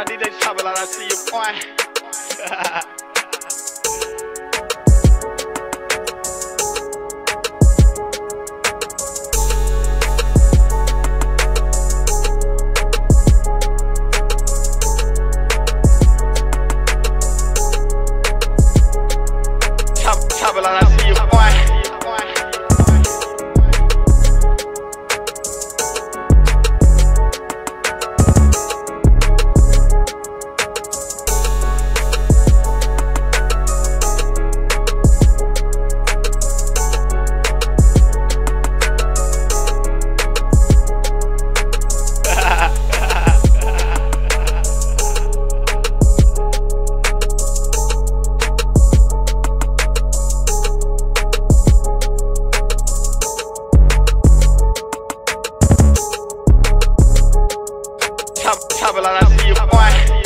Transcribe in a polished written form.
I did that travel and I see your point. Travel and I see your point.